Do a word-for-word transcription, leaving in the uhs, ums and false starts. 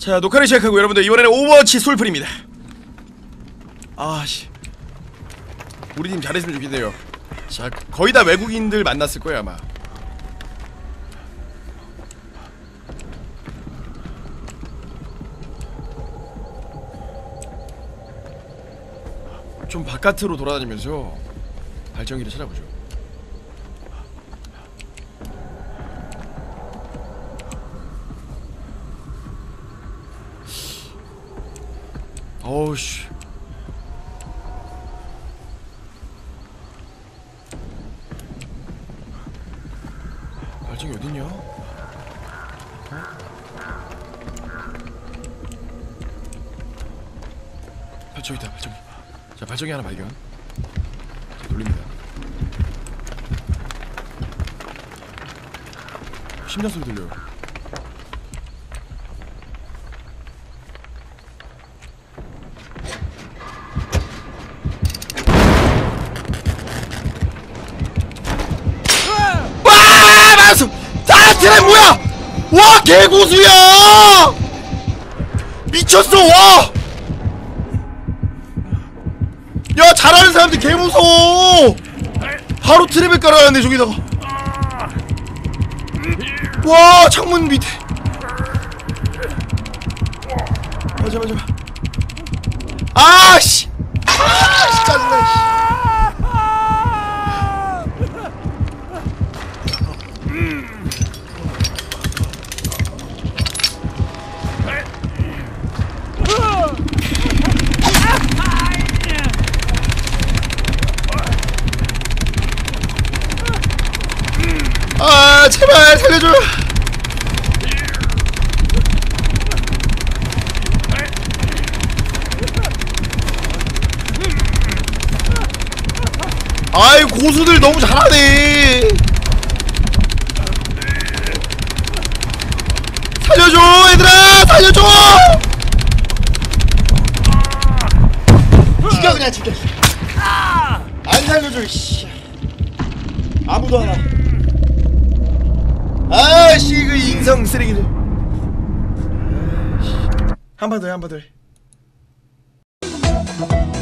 자, 녹화를 시작하고 여러분들 이번에는 오버워치 솔플입니다. 아씨, 우리 팀 잘했으면 좋겠네요. 자, 거의 다 외국인들 만났을 거예요 아마. 좀 바깥으로 돌아다니면서 발전기를 찾아보죠. 어우씨, 발전기 어딨냐? 어? 저기다 발전기. 자, 발전기 하나 발견. 자, 돌립니다. 심장 소리 들려요. 트랩 뭐야! 와, 개고수야! 미쳤어, 와! 야, 잘하는 사람들 개무서워! 바로 트랩을 깔아놨네, 저기다가. 와, 창문 밑에. 맞아, 맞아. 아, 씨! 아, 씨, 짜증나, 씨. 아, 제발 살려줘. 아이, 고수들 너무 잘하네. 살려줘 얘들아, 살려줘. 죽여 그냥 죽여. 안 살려줘 씨. 아무도 하나. 아씨, 그 인성 쓰레기들. 한 번 더 해, 한 번 더 해.